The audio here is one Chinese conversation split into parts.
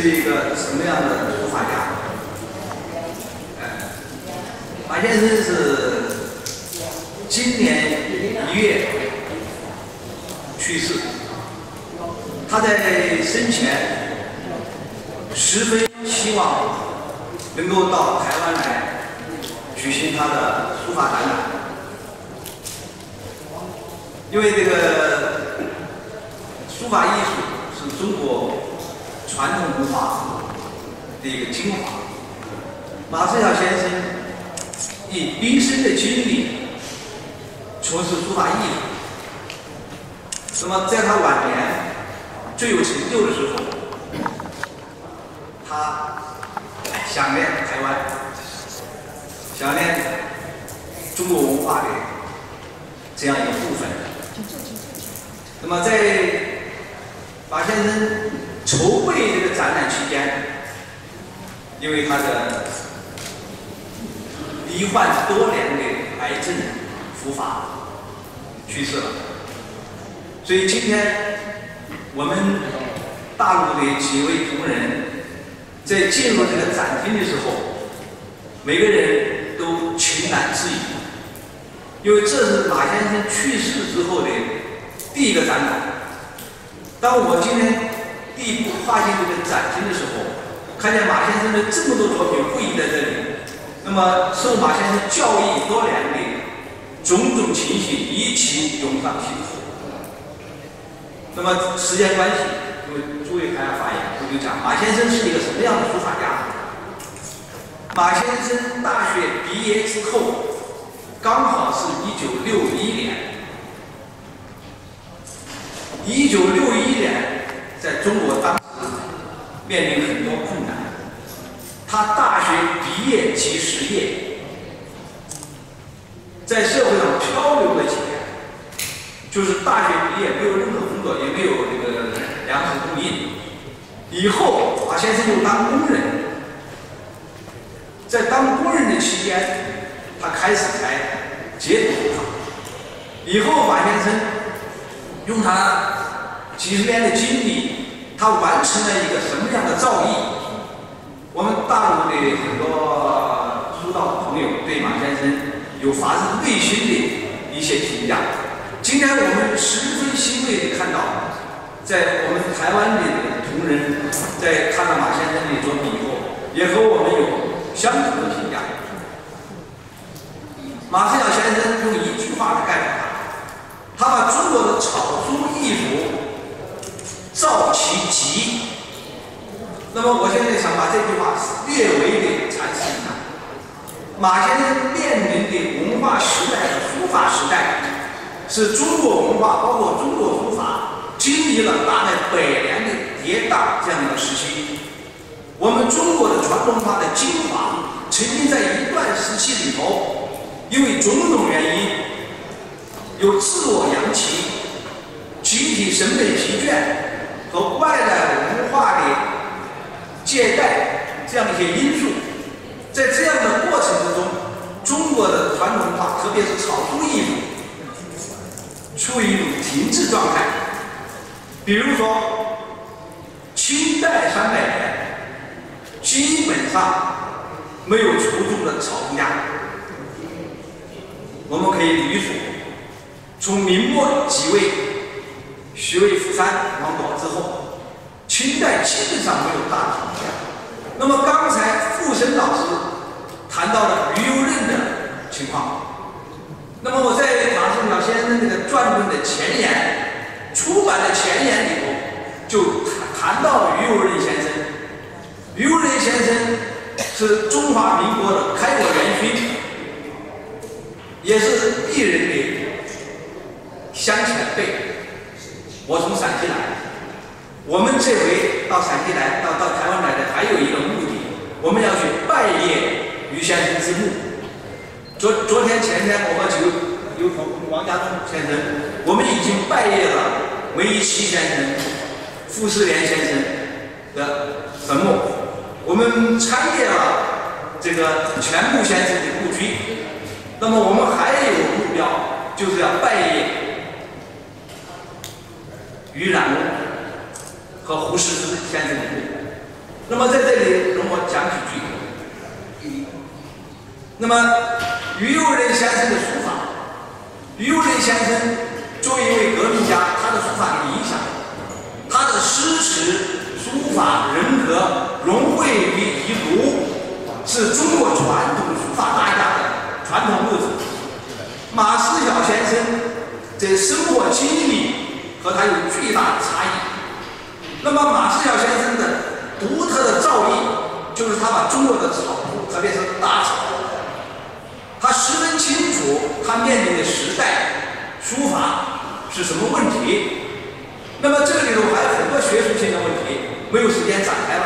是一个什么样的书法家？马先生是今年1月去世。他在生前十分希望能够到台湾来举行他的书法展览，因为这个书法艺术是中国传统文化的一个精华。马圣晓先生以毕生的精力从事书法艺术，那么在他晚年最有成就的时候，他想念台湾，想念中国文化的这样一个部分。那么在马先生筹备这个展览期间，因为他的罹患多年的癌症复发去世了，所以今天我们大陆的几位同仁在进入这个展厅的时候，每个人都情难自已，因为这是马先生去世之后的第一个展览。当我今天第一步跨进这个展厅的时候，看见马先生的这么多作品汇集在这里，那么受马先生教育多年的种种情绪一起涌上心头。那么时间关系，因为诸位还要发言，我就讲马先生是一个什么样的书法家。马先生大学毕业之后，刚好是1961年。1961年，在中国当时面临很多困难。他大学毕业即失业，在社会上漂流了几年，就是大学毕业没有任何工作，也没有这个粮食供应。以后马先生就当工人，在当工人的期间，他开始才解读他。以后马先生用他几十年的经历，他完成了一个什么样的造诣？我们大陆的很多书道朋友对马先生有发自内心的一些评价。今天我们十分欣慰地看到，在我们台湾的同仁在看到马先生的作品以后，也和我们有相同的评价。马圣晓先生用一句话来概括他，他把中国的草书艺术造其极。那么我现在想把这句话略微地阐释一下。马先生面临的文化时代和书法时代，是中国文化，包括中国书法，经历了大概100年的跌宕这样的时期。我们中国的传统文化的精华，曾经在一段时期里头，因为种种原因，有自我扬弃、集体审美疲倦和外来文化的借贷这样一些因素。在这样的过程之中，中国的传统文化，特别是草书艺术，处于一种停滞状态。比如说，清代300年基本上没有出众的草书家，我们可以捋数，从明末几位徐渭、傅山、王宝之后，清代基本上没有大草书家。那么刚才傅申老师谈到了于右任的情况。那么我在马圣晓先生这个传中的前言出版的前言里头，就谈到于右任先生。于右任先生是中华民国的开国元勋，也是鄙人的乡前辈。我从陕西来，我们这回到陕西来，到台湾来的还有一个目的，我们要去拜谒于先生之墓。昨天前天，我们有王家栋先生，我们已经拜谒了梅贻琦先生、傅士廉先生的坟墓，我们参谒了这个全部先生的故居。那么我们还有目标，就是要拜谒于染翁和胡适之先生的墓。那么在这里，容我讲几句。那么于右任先生的书法，于右任先生作为一位革命家，他的书法的影响，他的诗词、书法、人格融汇于一炉，是中国传统书法大家的传统路子。马思邈先生在生活经历和他有巨大的差异。那么马思邈先生的独特的造诣，就是他把中国的草图，特别是大草，他十分清楚他面临的时代书法是什么问题。那么这个里头还有很多学术性的问题，没有时间展开了。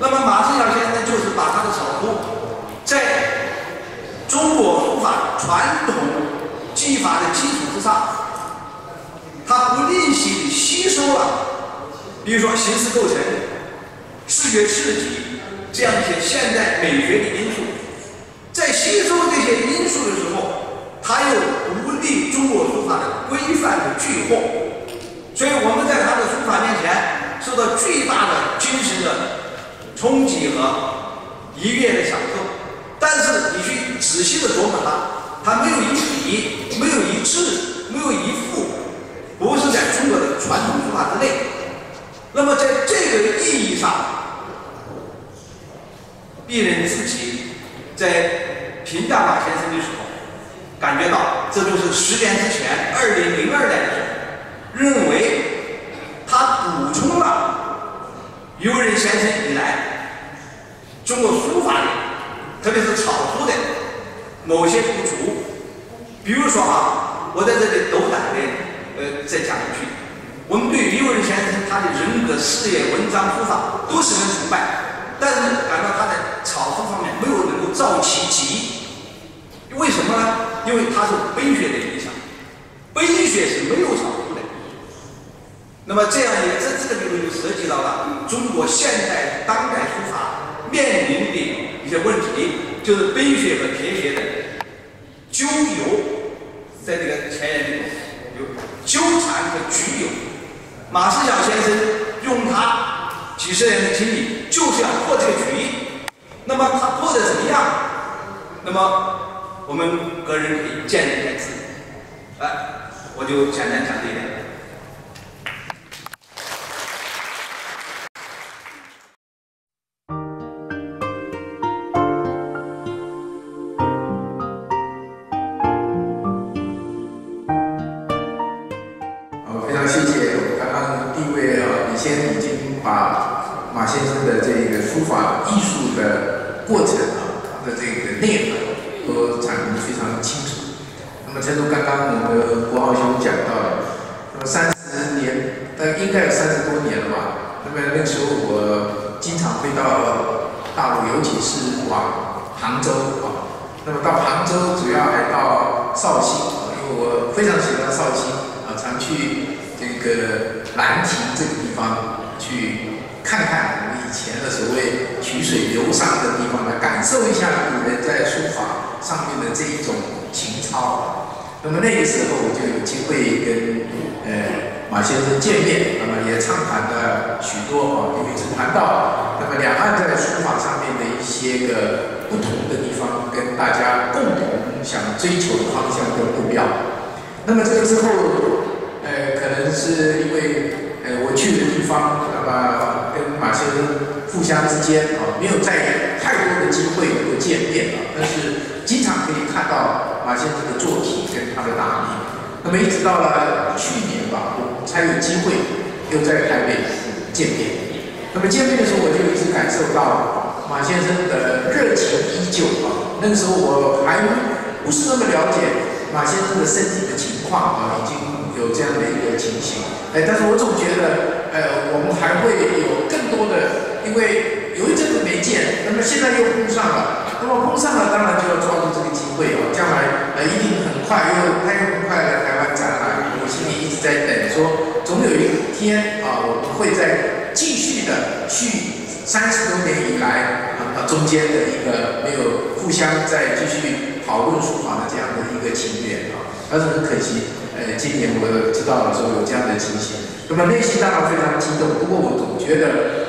那么马思邈先生就是把他的草图，在中国书法传统技法的基础之上，他不吝惜地吸收了，比如说形式构成、视觉刺激这样一些现代美学的因素，在吸收这些因素的时候，他又不立中国书法的规范的巨货，所以我们在他的书法面前受到巨大的精神的冲击和愉悦的享受。但是你去仔细的琢磨它，它没有一体，没有一致，没有一副，不是在中国的传统书法之内。那么在这个意义上，鄙人自己在评价马先生的时候，感觉到这就是10年之前，2002年的时候，认为他补充了于右任先生以来中国书法的，特别是草书的某些不足。比如说啊，我在这里斗胆的再讲一句，我们对于于右任先生他的人格、事业、文章、书法都十分崇拜，但是感到他在草书方面没有能够照其极。为什么呢？因为他受悲学的影响，悲学是没有草书的。那么这样也在这个地方就涉及到了中国现代当代书法面临的一些问题，就是悲学和颗学的纠游，在这个前言里有纠缠和局游。马思邈先生用他几十年的经历，就是要破这个局。那么他破的怎么样？那么我们个人可以见仁见智。哎，我就简单讲这一点。那么内心当然非常激动，不过我总觉得，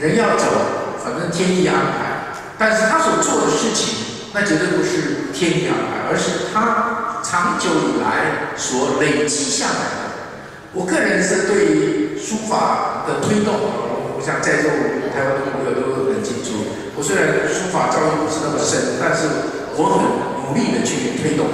人要走，反正天意安排。但是他所做的事情，那绝对不是天意安排，而是他长久以来所累积下来的。我个人是对于书法的推动，我想在座台湾的朋友都很清楚。我虽然书法造诣不是那么深，但是我很努力的去推动。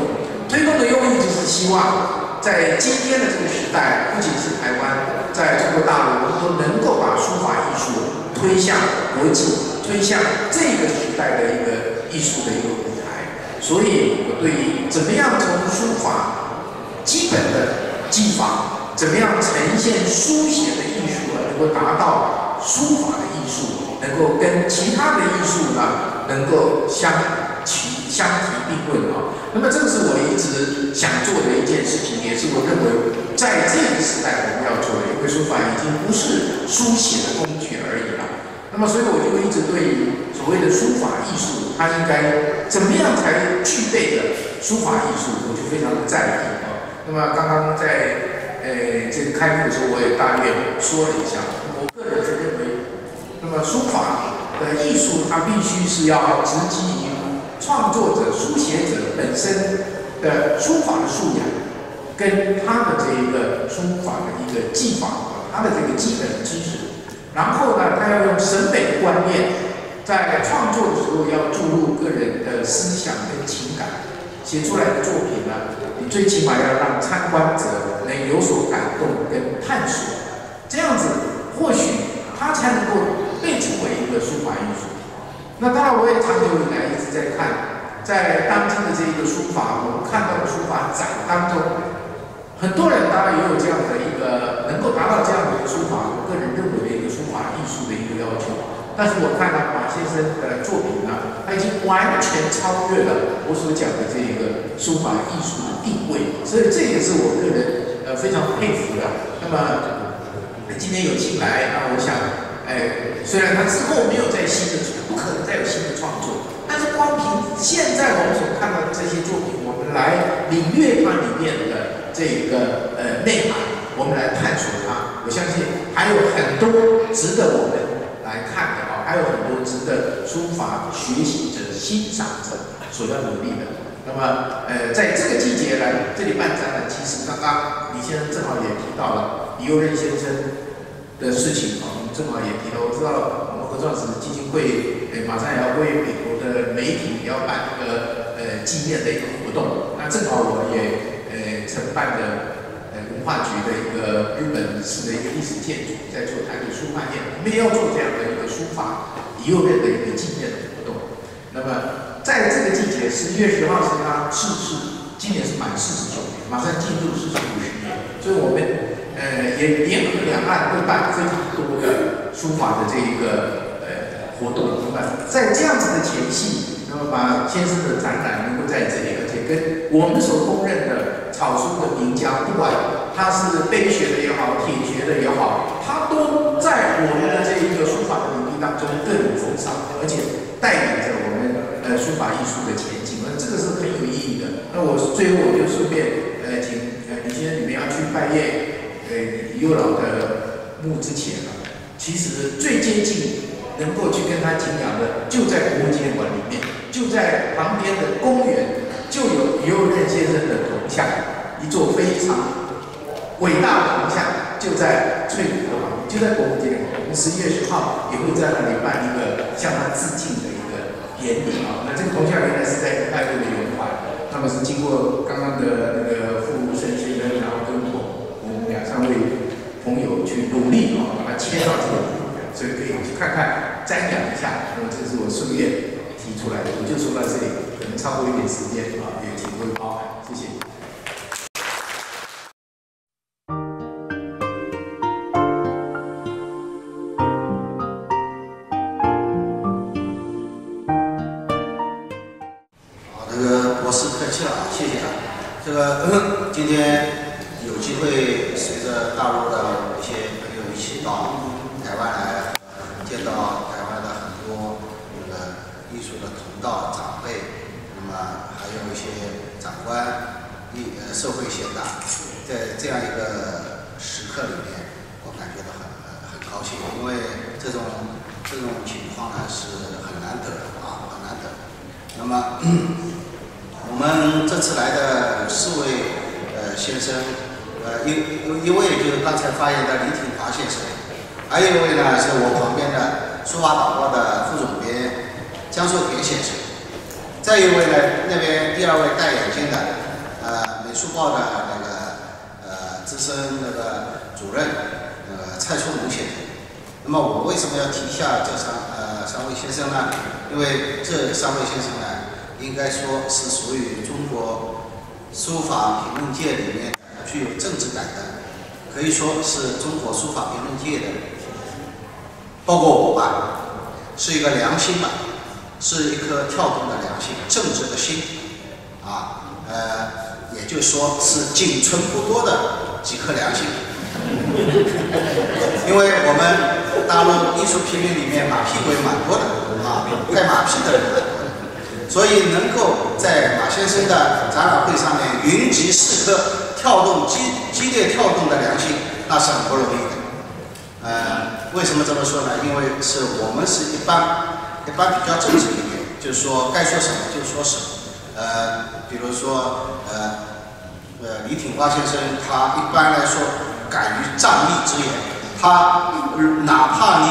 推动的用意就是希望。 在今天的这个时代，不仅是台湾，在中国大陆，我们都能够把书法艺术推向国际，推向这个时代的一个艺术的一个舞台。所以，我对于怎么样从书法基本的技法，怎么样呈现书写的艺术，能够达到书法的艺术，能够跟其他的艺术呢，能够相提并论啊。 那么，这是我一直想做的一件事情，也是我认为在这个时代我们要做的，因为书法已经不是书写的工具而已了。那么，所以我就一直对于所谓的书法艺术，它应该怎么样才具备的书法艺术，我就非常的在意啊。那么，刚刚在这个开幕的时候，我也大略说了一下，我个人是认为，那么书法的艺术，它必须是要直击于。 创作者、书写者本身的书法的素养，跟他的这一个书法的一个技法，他的这个基本知识，然后呢，他要用审美的观念，在创作的时候要注入个人的思想跟情感，写出来的作品呢，你最起码要让参观者能有所感动跟探索，这样子或许他才能够被称为一个书法艺术。 那当然，我也长久以来一直在看，在当今的这一个书法，我们看到的书法展当中，很多人当然也有这样的一个能够达到这样的一个书法，我个人认为的一个书法艺术的一个要求。但是我看到马先生的作品呢，他已经完全超越了我所讲的这一个书法艺术的定位，所以这也是我个人非常佩服的。那么今天有幸来，那我想。 哎，虽然他之后没有再新的，不可能再有新的创作，但是光凭现在我们所看到的这些作品，我们来领略它里面的这个内涵，我们来探索它。我相信还有很多值得我们来看的啊，还有很多值得书法学习者、欣赏者所要努力的。那么，在这个季节来这里办展览，其实刚刚李先生正好也提到了李右任先生。 的事情啊，正好也提到，我知道我们合创史基金会马上也要为美国的媒体也要办一个纪念的一个活动，那正好我也承办的文化局的一个日本式的一个历史建筑在做台北书画展，我们也要做这样的一个书法李右任的一个纪念的活动。那么在这个季节，10月10号是他逝世，今年是满49年，马上进入45年，所以我们。 也联合两岸会办非常多的书法的这一个活动。那么在这样子的前夕，那么把先生的展览能够在这里，而且跟我们所公认的草书的名家，不管他是碑学的也好，帖学的也好，他都在我们的这一个书法的领域当中各有风尚，而且带领着我们书法艺术的前景。那这个是很有意义的。那我最后我就顺便请李先生你们要去拜谒。 李右老的墓之前啊，其实最接近能够去跟他敬仰的，就在国文纪念馆里面，就在旁边的公园，就有李右任先生的铜像，一座非常伟大的铜像，就在翠湖的旁边，就在国文纪念馆。我们10月10号也会在那里办一个向他致敬的一个典礼啊。那这个铜像原来是在大陆的圆环，那么是经过刚刚的那个傅申先生，然后跟我。 三位朋友去努力啊，把它切到这个地方，所以可以去看看、瞻仰一下。那么这是我顺便提出来的，我就说到这里，可能超过一点时间啊，也请各位包涵，谢谢。好，那个博士客气了啊，谢谢啊。这个今天。 有机会随着大陆的一些朋友一起到台湾来，见到台湾的很多那个艺术的同道长辈，那么还有一些长官、社会贤达，在这样一个时刻里面，我感觉到很高兴，因为这种这种情况呢是很难得的啊，很难得。那么我们这次来的四位先生，一位就是刚才发言的李挺华先生，还有一位呢是我旁边的书法导报的副总编江寿田先生，再一位呢那边第二位戴眼镜的美术报的那个资深那个主任蔡春武先生。 那么我为什么要提一下这三位先生呢？因为这三位先生呢，应该说是属于中国书法评论界里面具有政治感的，可以说是中国书法评论界的，包括我吧，是一个良心吧，是一颗跳动的良心，正直的心，啊，也就是说是仅存不多的几颗良心，因为我们。 大陆艺术评论里面马屁鬼蛮多的啊，拍马屁的人蛮多的，所以能够在马先生的展览会上面云集四颗跳动激烈跳动的良心，那是很不容易的。为什么这么说呢？因为是我们是一般比较正直一点，就是说该说什么就说什么。比如说李挺华先生，他一般来说敢于仗义直言。 他哪怕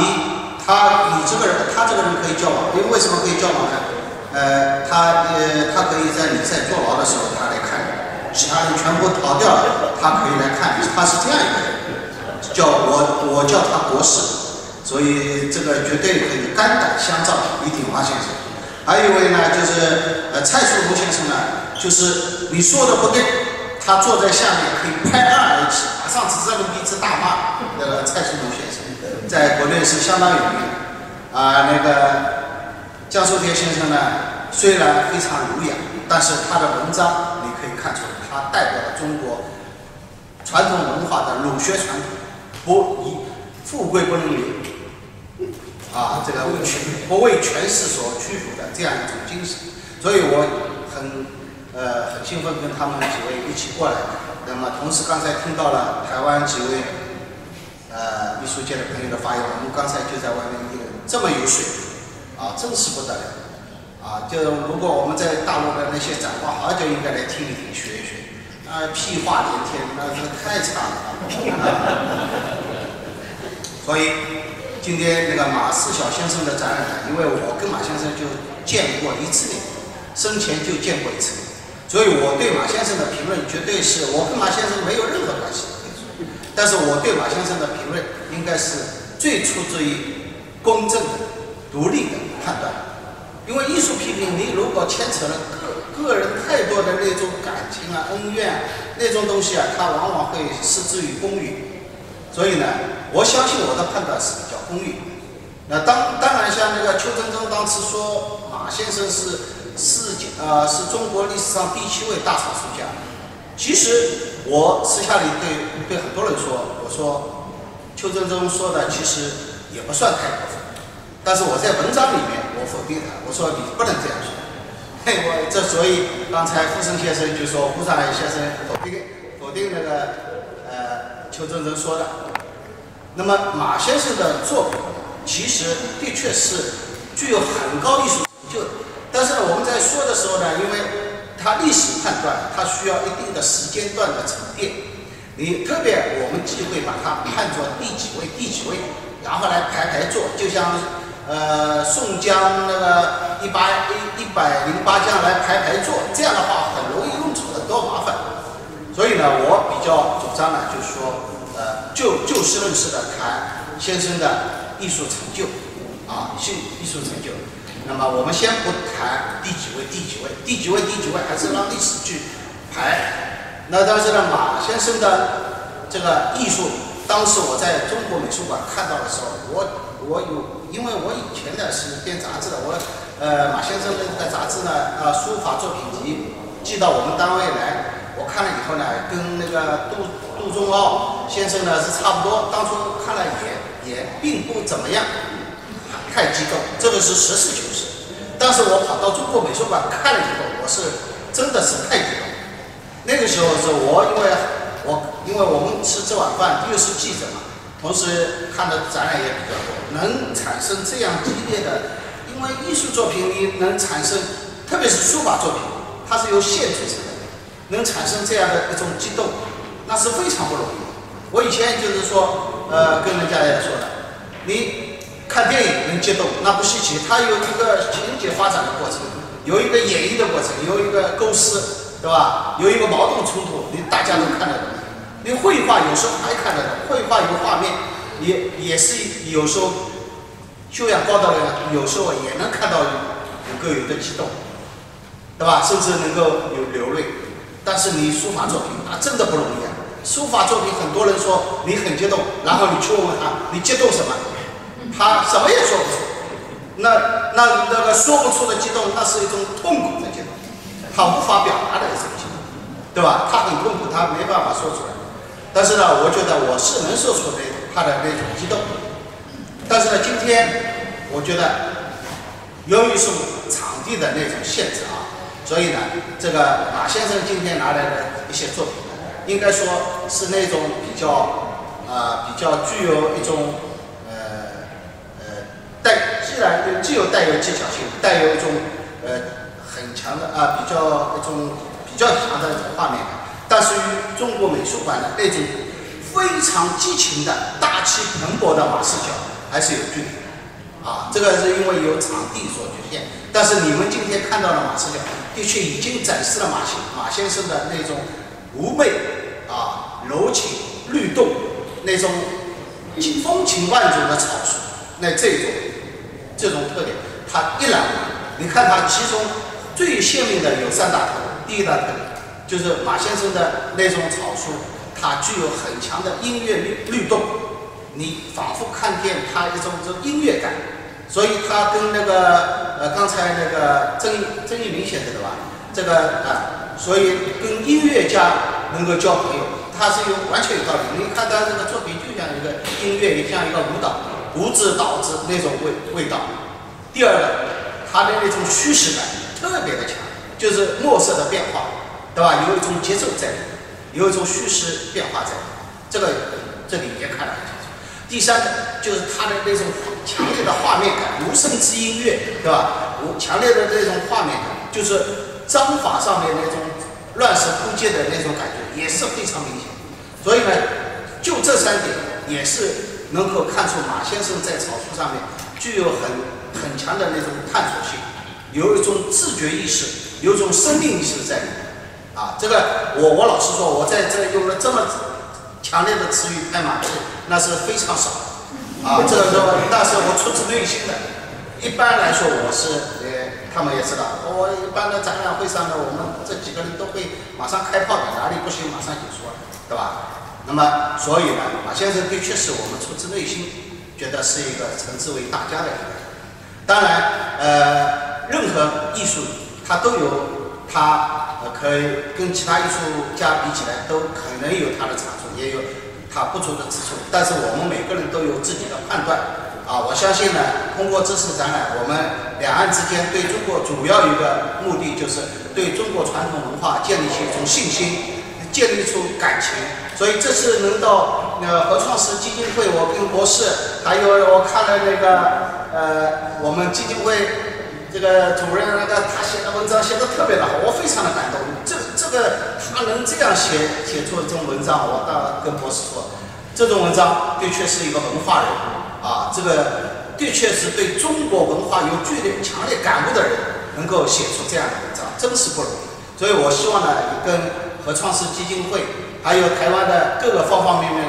他这个人可以交往，因为为什么可以交往呢？他可以在你在坐牢的时候他来看你，其他人全部逃掉了，他可以来看你，他是这样一个人，叫我叫他国师，所以这个绝对可以肝胆相照，李挺华先生。还有一位呢，就是蔡树湖先生呢，就是你说的不对，他坐在下面可以拍案而起。 上次这个鼻子大骂那个蔡树湖先生，在国内是相当有名啊。那个江寿田先生呢，虽然非常儒雅，但是他的文章你可以看出来，他代表了中国传统文化的儒学传统，不以富贵不能淫啊，这个不为权势所屈服的这样一种精神。所以我很兴奋跟他们几位一起过来。 那么，同时刚才听到了台湾几位艺术界的朋友的发言，我们刚才就在外面议论，这么有水平啊，真是不得了啊！就如果我们在大陆的那些展望，好久应该来听一听、学一学啊，屁话连天，那是太差了啊！所以今天那个马四晓先生的展览，因为我跟马先生就见过一次面，生前就见过一次面。 所以我对马先生的评论绝对是我跟马先生没有任何关系，但是我对马先生的评论应该是最出自于公正的、独立的判断，因为艺术批评你如果牵扯了个人太多的那种感情啊、恩怨啊那种东西啊，它往往会失之于公允。所以呢，我相信我的判断是比较公允。那当然像那个邱真真当时说马先生是中国历史上第7位大草书家。其实我私下里对很多人说，我说邱真真说的其实也不算太过分，但是我在文章里面我否定他，我说你不能这样说。嘿，所以刚才傅盛先生就说顾尚来先生否定那个邱真真说的。那么马先生的作品其实的确是具有很高艺术成就的。 但是呢，我们在说的时候呢，因为它历史判断，它需要一定的时间段的沉淀。你特别我们忌讳把它判作第几位，然后来排座，就像宋江那个108将来排座，这样的话很容易弄错，很多麻烦。所以呢，我比较主张呢，就是说就事论事的谈先生的艺术成就啊，艺术成就。 那么我们先不谈第几位，还是让历史去排。那但是呢，马先生的这个艺术，当时我在中国美术馆看到的时候，因为我以前呢是编杂志的，马先生的这个杂志呢，书法作品集寄到我们单位来，我看了以后呢，跟那个杜仲奥先生呢是差不多，当初看了也并不怎么样。 太激动，这个是实事求是。但是我跑到中国美术馆看了以后，我是真的是太激动。那个时候是我因为我们吃这碗饭，又是记者嘛，同时看的展览也比较多，能产生这样激烈的，因为艺术作品你能产生，特别是书法作品，它是由线组成的，能产生这样的一种激动，那是非常不容易。我以前就是说，跟人家也说了，你看电影能激动，那不稀奇，它有一个情节发展的过程，有一个演绎的过程，有一个构思，对吧？有一个矛盾冲突，你大家都看得懂。 因为绘画有时候还看得懂，绘画有画面，也是有时候修养高的人，有时候也能看到能够有的激动，对吧？甚至能够有流泪。但是你书法作品啊，真的不容易啊！书法作品很多人说你很激动，然后你去问问他你激动什么，他什么也说不出。那个说不出的激动，那是一种痛苦的激动，他无法表达的一种激动，对吧？他很痛苦，他没办法说出来。 但是呢，我觉得我是能说出他的那种激动。但是呢，今天我觉得由于是场地的那种限制啊，所以呢，这个马先生今天拿来的一些作品，应该说是那种比较具有一种既有技巧性，带有一种很强的比较强的画面感。 但是与中国美术馆的那种非常激情的、大气蓬勃的马视角还是有距离啊，这个是因为有场地所局限。但是你们今天看到的马视角，的确已经展示了马先生的那种妩媚啊、柔情律动、那种风情万种的草率，那这种特点，它一览无遗。你看它其中最鲜明的有三大特点，第一大特点。 就是马先生的那种草书，它具有很强的音乐律动，你反复看见它一种音乐感，所以它跟那个刚才那个曾一鸣先生的吧，这个啊，所以跟音乐家能够交朋友，它是有完全有道理。你看他这个作品就像一个音乐，也像一个舞蹈，舞指导指那种味道。第二个，它的那种虚实感特别的强，就是墨色的变化。 对吧？有一种节奏在里面，有一种虚实变化在里面，这个这里也看得很清楚。第三个就是它的那种强烈的画面感，无声之音乐，对吧？强烈的那种画面感，就是章法上面那种乱石枯竭的那种感觉也是非常明显。所以呢，就这三点也是能够看出马先生在草书上面具有很强的那种探索性，有一种自觉意识，有一种生命意识在里面。 啊，这个我老实说，我在这用了这么强烈的词语拍马屁，那是非常少的啊。这个说，但是我出自内心的。一般来说，我是他们也知道，我一般的展览会上呢，我们这几个人都会马上开炮的，哪里不行马上就说，对吧？那么，所以呢，马先生的确是我们出自内心觉得是一个诚之为大家的一个人。当然，任何艺术它都有它。 可以跟其他艺术家比起来，都可能有他的长处，也有他不足的之处。但是我们每个人都有自己的判断啊！我相信呢，通过这次展览，我们两岸之间对中国主要一个目的就是对中国传统文化建立起一种信心，建立出感情。所以这次能到合创时基金会，我跟博士还有我看了那个我们基金会。 这个主任那个他写的文章写的特别的好，我非常的感动。这个他能这样写出这种文章，我倒跟博士说，这种文章的确是一个文化人啊，这个的确是对中国文化有强烈感悟的人能够写出这样的文章，真是不容易。所以我希望呢，跟合创师基金会还有台湾的各个方面的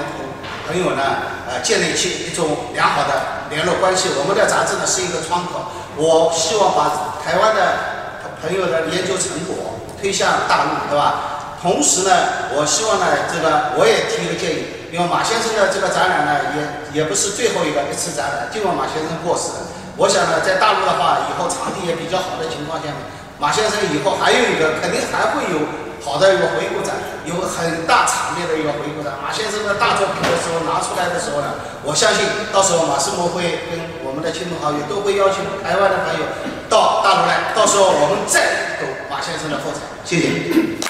朋友呢，建立起一种良好的联络关系。我们的杂志呢是一个窗口。 我希望把台湾的朋友的研究成果推向大陆，对吧？同时呢，我希望呢，这个我也提一个建议，因为马先生的这个展览呢，也不是最后一次展览，尽管马先生过世了，我想呢，在大陆的话，以后场地也比较好的情况下面，马先生以后还有一个肯定还会有好的一个回顾展，有很大场面的一个回顾展。马先生的大作品的时候拿出来的时候呢，我相信到时候马世模会跟。 我们的亲朋好友都会邀请台湾的朋友到大陆来，到时候我们再走马先生的后尘。谢谢。